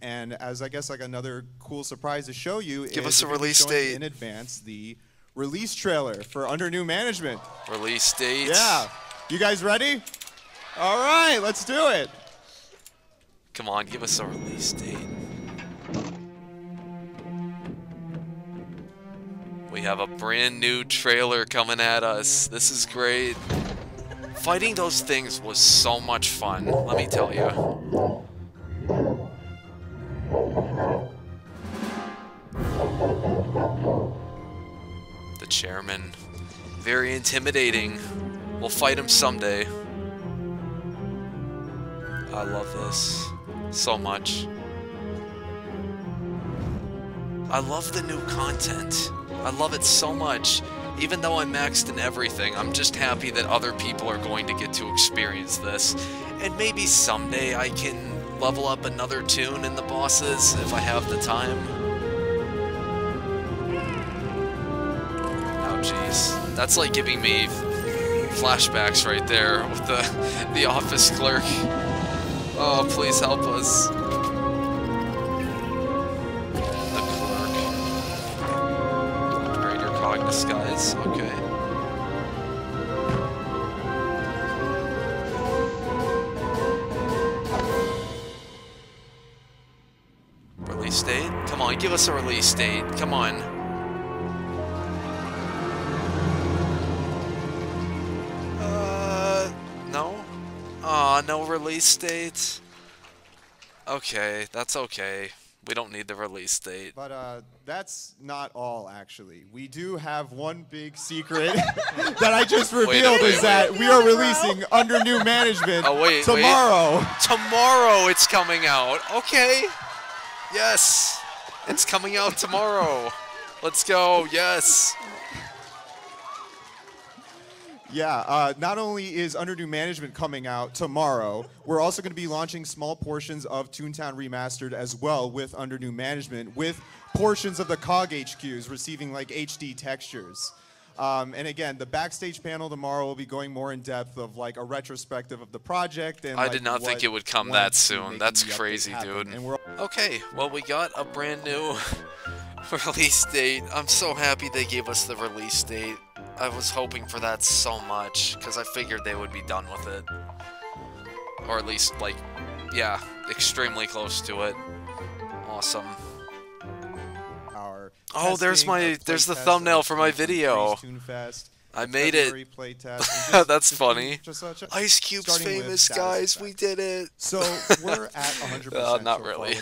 And as I guess like another cool surprise to show you, give is us a release date in advance. The release trailer for Under New Management. Release date. Yeah. You guys ready? All right, let's do it. Come on, give us a release date. We have a brand new trailer coming at us. This is great. Fighting those things was so much fun, let me tell you. The chairman, very intimidating. We'll fight him someday. I love this so much. I love the new content. I love it so much. Even though I'm maxed in everything, I'm just happy that other people are going to get to experience this. And maybe someday I can level up another tune in the bosses if I have the time. Oh jeez. That's like giving me flashbacks right there with the office clerk. Oh, please help us. Disguise, okay. Release date? Come on, give us a release date. Come on. No? Aw, no release date? Okay, that's okay. We don't need the release date. But that's not all, actually. We do have one big secret that I just revealed is that we are releasing Under New Management tomorrow. Tomorrow it's coming out. Okay. Yes. It's coming out tomorrow. Let's go. Yes. Yeah, not only is Under New Management coming out tomorrow, we're also going to be launching small portions of Toontown Remastered as well with Under New Management, with portions of the Cog HQs receiving like HD textures. And again, the backstage panel tomorrow will be going more in depth of like a retrospective of the project. And I did not think it would come that soon. That's crazy, dude. Okay, well, we got a brand new release date. I'm so happy they gave us the release date. I was hoping for that so much, because I figured they would be done with it. Or at least, like, yeah, extremely close to it. Awesome. Oh, there's the thumbnail for my video. I made it. That's funny. Ice Cube's famous, guys. We did it. So we're at 100%. Not really.